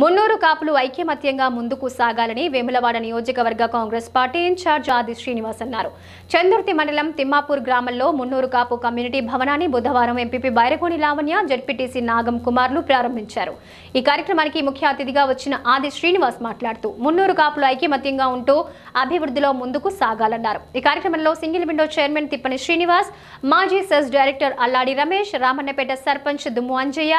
మున్నూరు కాపులు ఐక్యమత్యంగా ముందుకు సాగాలని వేములవాడ నియోజకవర్గ కాంగ్రెస్ పార్టీ ఇన్ఛార్జ్ ఆది శ్రీనివాస్ అన్నారు. చందుర్తి మండలం తిమ్మాపూర్ గ్రామంలో మున్నూరు కాపు కమ్యూనిటీ భవనాన్ని బుధవారం ఎంపీపీ బైరగోని లావణ్య, జెడ్పీటీసీ నాగం కుమార్లు ప్రారంభించారు. ఈ కార్యక్రమానికి ముఖ్య అతిథిగా వచ్చిన ఆది శ్రీనివాస్ మాట్లాడుతూ మున్నూరు కాపులు ఐక్యమత్యంగా ఉంటూ అభివృద్ధిలో ముందుకు సాగాలన్నారు. ఈ కార్యక్రమంలో సింగిల్ విండో చైర్మన్ తిప్పని శ్రీనివాస్, మాజీ cess director Alladi Ramesh, Ramannapeta sarpanch Dummu Anjaiah,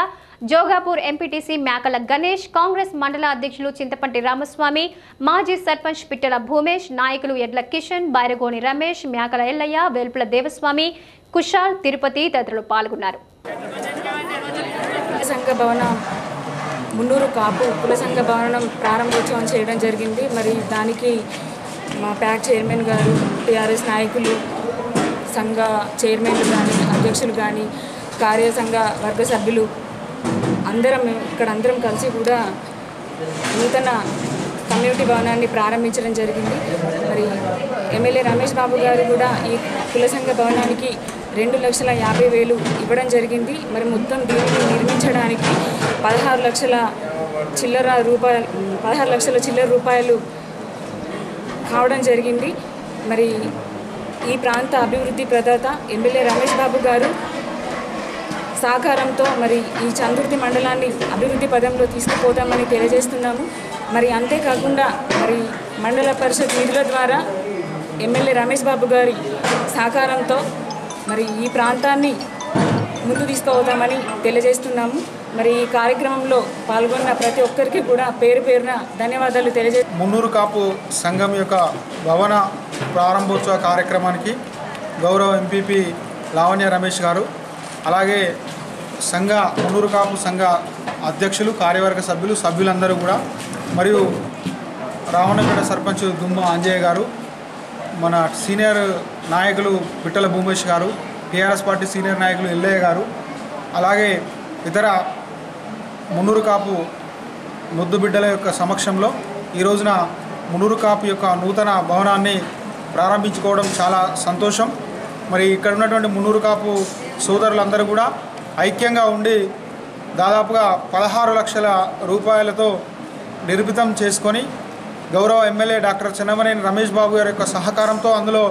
Jogapur MPTC మేకల గణేష్, కాంగ్రెస్ మండల అధ్యక్షులు చింతపంటి రామస్వామి, మాజీ సర్పంచ్ పిట్టల భూమేష్, నాయకులు ఎడ్ల కిషన్, బైరగోని రమేష్, మేకల ఎల్లయ్య, వేల్పుల దేవస్వామి, కుషాల్, తిరుపతి తదితరులు పాల్గొన్నారు. మున్నూరు కాపు కుల సంఘ భవనం ప్రారంభోత్సవం చేయడం జరిగింది. మరి దానికి మా ప్యాక్ చైర్మన్ గారు, టీఆర్ఎస్ నాయకులు, సంఘ చైర్మన్లు కానీ, అధ్యక్షులు కానీ, కార్యసంఘ వర్గ సభ్యులు అందరం అందరం కలిసి కూడా నూతన కమ్యూనిటీ భవనాన్ని ప్రారంభించడం జరిగింది. మరి ఎమ్మెల్యే రమేష్ బాబు గారు కూడా ఈ కుల సంఘ భవనానికి 2,50,000 ఇవ్వడం జరిగింది. మరి మొత్తం దీనిని నిర్మించడానికి 16 లక్షల చిల్లర రూపాయలు కావడం జరిగింది. మరి ఈ ప్రాంత అభివృద్ధి ప్రదాత ఎమ్మెల్యే రమేష్ బాబు గారు సహకారంతో మరి ఈ చందుర్తి మండలాన్ని అభివృద్ధి పదంలో తీసుకుపోతామని తెలియజేస్తున్నాము. మరి అంతేకాకుండా మరి మండల పరిషత్ నిధుల ద్వారా ఎమ్మెల్యే రమేష్ బాబు గారి సహకారంతో మరి ఈ ప్రాంతాన్ని ముందు తీసుకుపోతామని తెలియజేస్తున్నాము. మరి ఈ కార్యక్రమంలో పాల్గొన్న ప్రతి ఒక్కరికి కూడా పేరు పేరున ధన్యవాదాలు తెలియజేస్తూ మున్నూరు కాపు సంఘం యొక్క భవన ప్రారంభోత్సవ కార్యక్రమానికి గౌరవ ఎంపీపీ లావణ్య రమేష్ గారు, అలాగే సంఘ మున్నూరు కాపు సంఘ అధ్యక్షులు, కార్యవర్గ సభ్యులందరూ కూడా, మరియు రావణపేట సర్పంచ్ దుమ్మ అంజయ్య గారు, మన సీనియర్ నాయకులు పిట్టల భూమేష్ గారు, టీఆర్ఎస్ పార్టీ సీనియర్ నాయకులు ఎల్లయ్య గారు, అలాగే ఇతర మున్నూరు కాపు ముద్దు బిడ్డల యొక్క సమక్షంలో ఈ రోజున మున్నూరు కాపు యొక్క నూతన భవనాన్ని ప్రారంభించుకోవడం చాలా సంతోషం. మరి ఇక్కడ ఉన్నటువంటి మున్నూరు కాపు సోదరులందరూ కూడా ఐక్యంగా ఉండి దాదాపుగా 16 లక్షల రూపాయలతో నిర్మితం చేసుకొని గౌరవ ఎమ్మెల్యే డాక్టర్ చెన్నమనేని రమేష్ బాబు గారి యొక్క సహకారంతో అందులో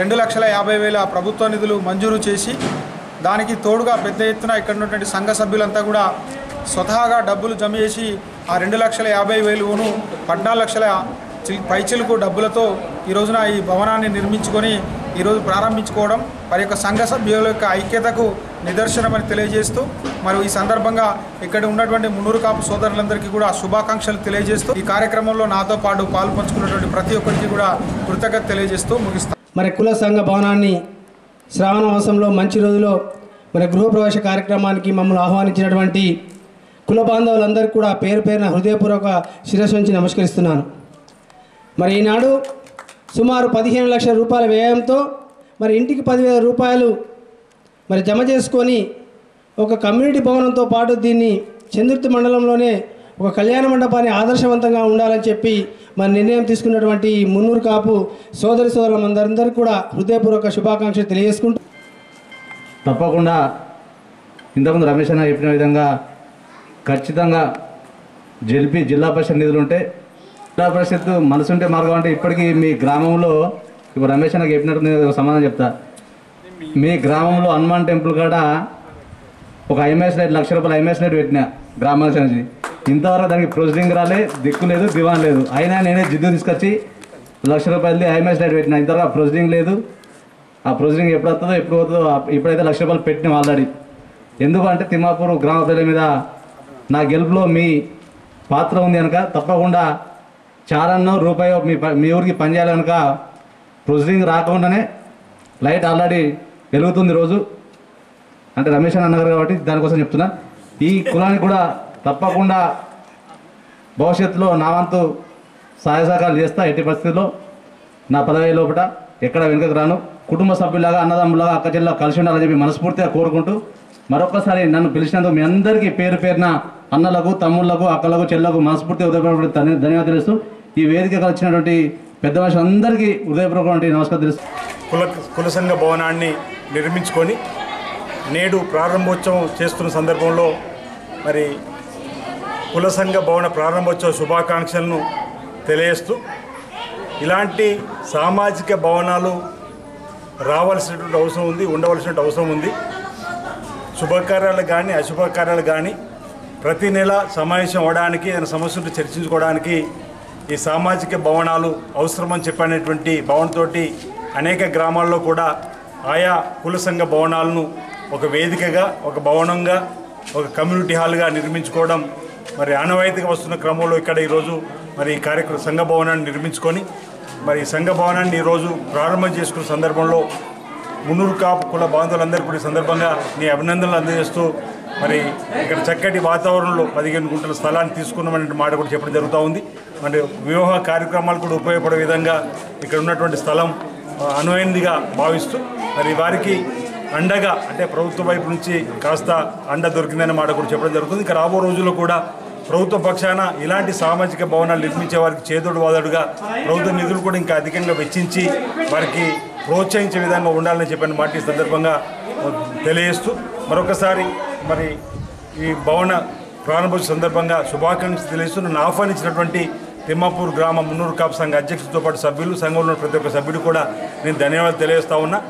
2,50,000 ప్రభుత్వ నిధులు మంజూరు చేసి దానికి తోడుగా పెద్ద ఎత్తున ఇక్కడ ఉన్నటువంటి సంఘ సభ్యులంతా కూడా స్వతహాగా డబ్బులు జమ చేసి ఆ 2,50,000ను 14 లక్షల పైచిలకు డబ్బులతో ఈ రోజున ఈ భవనాన్ని నిర్మించుకొని ఈరోజు ప్రారంభించుకోవడం వారి యొక్క సంఘ సభ్యుల యొక్క ఐక్యతకు నిదర్శనమని తెలియజేస్తూ, మరియు ఈ సందర్భంగా ఇక్కడ ఉన్నటువంటి మున్నూరు కాపు సోదరులందరికీ కూడా శుభాకాంక్షలు తెలియజేస్తూ, ఈ కార్యక్రమంలో నాతో పాటు పాల్పంచుకున్నటువంటి ప్రతి ఒక్కరికి కూడా కృతజ్ఞత తెలియజేస్తూ ముగిస్తాం. మరి కుల సంఘ భవనాన్ని శ్రావణ మాసంలో మంచి రోజులో మరి గృహప్రవేశ కార్యక్రమానికి మమ్మల్ని ఆహ్వానించినటువంటి కుల బాంధవులందరికీ కూడా పేరు పేరున హృదయపూర్వక శిరస్సు నుంచి నమస్కరిస్తున్నాను. మరి ఈనాడు సుమారు 15 లక్షల రూపాయల వ్యయంతో మరి ఇంటికి 10,000 రూపాయలు మరి జమ చేసుకొని ఒక కమ్యూనిటీ భవనంతో పాటు దీన్ని చందుర్తి మండలంలోనే ఒక కళ్యాణ మండపాన్ని ఆదర్శవంతంగా ఉండాలని చెప్పి మరి నిర్ణయం తీసుకున్నటువంటి మున్నూరు కాపు సోదరులందరూ కూడా హృదయపూర్వక శుభాకాంక్షలు తెలియజేసుకుంటూ, తప్పకుండా ఇంతకుముందు రమేష్ అన్న చెప్పిన విధంగా ఖచ్చితంగా జెల్పీ జిల్లా పరిషత్ నిధులు ఉంటే జిల్లా పరిషత్ మనసుంటే మార్గం అంటే ఇప్పటికీ మీ గ్రామంలో ఇప్పుడు రమేష్ నాకు చెప్పినట్టు నేను సమాధానం చెప్తా. మీ గ్రామంలో హనుమాన్ టెంపుల్ కాడ ఒక ఐఎంఎస్ లైట్ 1,00,000 రూపాయలు పెట్టినా గ్రామానికి నుంచి ఇంతవరకు దానికి ప్రొసీడింగ్ రాలే, దిక్కు లేదు, దివాన్ లేదు. అయినా నేనే జిద్దు తీసుకొచ్చి 1,00,000 రూపాయలది ఐఎంఎస్ లైట్ పెట్టినా. ఇంతవరకు ప్రొసీడింగ్ లేదు. ఆ ప్రొసీడింగ్ ఎప్పుడు వస్తుందో ఎప్పుడు పోతుందో. ఇప్పుడైతే 1,00,000 రూపాయలు పెట్టినాం ఆల్రెడీ. ఎందుకంటే తిమ్మాపూర్ గ్రామ ప్రజల మీద నా గెలుపులో మీ పాత్ర ఉంది కనుక తప్పకుండా చారన్నో రూపాయో మీ ఊరికి పనిచేయాలి కనుక ప్రొసీడింగ్ రాకుండానే లైట్ ఆల్రెడీ వెలుగుతుంది రోజు. అంటే రమేష్ అన్న అన్నగారు కాబట్టి దానికోసం చెప్తున్నా. ఈ కులానికి కూడా తప్పకుండా భవిష్యత్తులో నా వంతు సహాయ సహకారాలు చేస్తా. ఎట్టి పరిస్థితుల్లో నా 15 లోపల ఎక్కడ వెనుకకు రాను. కుటుంబ సభ్యులాగా, అన్నదమ్ములాగా, అక్క చెల్లెలా కలిసి ఉండాలని చెప్పి మనస్ఫూర్తిగా కోరుకుంటూ మరొకసారి నన్ను పిలిచినందుకు మీ అందరికీ పేరు పేరున అన్నలకు, తమ్ముళ్లకు, అక్కలకు, చెల్లకు మనస్ఫూర్తిగా ఉదయపూర్వక ధన్యవాదాలు తెలుస్తూ, ఈ వేదిక వచ్చినటువంటి పెద్ద మనుషులు అందరికీ ఉదయపూర్వక నమస్కారం తెలుస్తూ, కుల సంఘ భవనాన్ని నిర్మించుకొని నేడు ప్రారంభోత్సవం చేస్తున్న సందర్భంలో మరి కుల సంఘ భవన ప్రారంభోత్సవ శుభాకాంక్షలను తెలియజేస్తూ ఇలాంటి సామాజిక భవనాలు రావాల్సినటువంటి అవసరం ఉంది, ఉండవలసిన అవసరం ఉంది. శుభకార్యాలు కానీ అశుభకార్యాలు కానీ ప్రతి నెల సమావేశం అవడానికి దాని సమస్యలు చర్చించుకోవడానికి ఈ సామాజిక భవనాలు అవసరమని చెప్పనేటువంటి భవనంతోటి అనేక గ్రామాల్లో కూడా ఆయా కుల సంఘ భవనాలను ఒక వేదికగా, ఒక భవనంగా, ఒక కమ్యూనిటీ హాల్గా నిర్మించుకోవడం మరి ఆనవాయితీగా వస్తున్న క్రమంలో ఇక్కడ ఈరోజు మరి ఈ కార్యక్రమ సంఘ భవనాన్ని నిర్మించుకొని మరి సంఘ భవనాన్ని ఈరోజు ప్రారంభం చేసుకున్న సందర్భంలో మున్నూరు కాపు కుల బాంధవులందరికీ కూడా ఈ సందర్భంగా నీ అభినందనలు అందజేస్తూ మరి ఇక్కడ చక్కటి వాతావరణంలో 15 గుంటల స్థలాన్ని తీసుకున్నామనే మాట కూడా చెప్పడం జరుగుతూ ఉంది. మరి వివాహ కార్యక్రమాలు కూడా ఉపయోగపడే విధంగా ఇక్కడ ఉన్నటువంటి స్థలం అనువైనదిగా భావిస్తూ మరి వారికి అండగా అంటే ప్రభుత్వ వైపు నుంచి కాస్త అండ దొరికిందనే మాట కూడా చెప్పడం జరుగుతుంది. ఇంకా రాబో రోజుల్లో కూడా ప్రభుత్వ పక్షాన ఇలాంటి సామాజిక భవనాలు నిర్మించే వారికి చేదోడు వాదోడుగా ప్రభుత్వ నిధులు కూడా ఇంకా అధికంగా వెచ్చించి వారికి ప్రోత్సహించే విధంగా ఉండాలని చెప్పిన మాట ఈ సందర్భంగా తెలియజేస్తూ మరొకసారి మరి ఈ భవన ప్రారంభోత్సవ సందర్భంగా శుభాకాంక్షలు తెలియజేస్తూ నన్ను ఆహ్వానించినటువంటి తిమ్మాపూర్ గ్రామ మున్నూరు కాపు సంఘ అధ్యక్షులతో పాటు సభ్యులు, సంఘంలో ప్రతి ఒక్క సభ్యుడు కూడా నేను ధన్యవాదాలు తెలియజేస్తా ఉన్నా.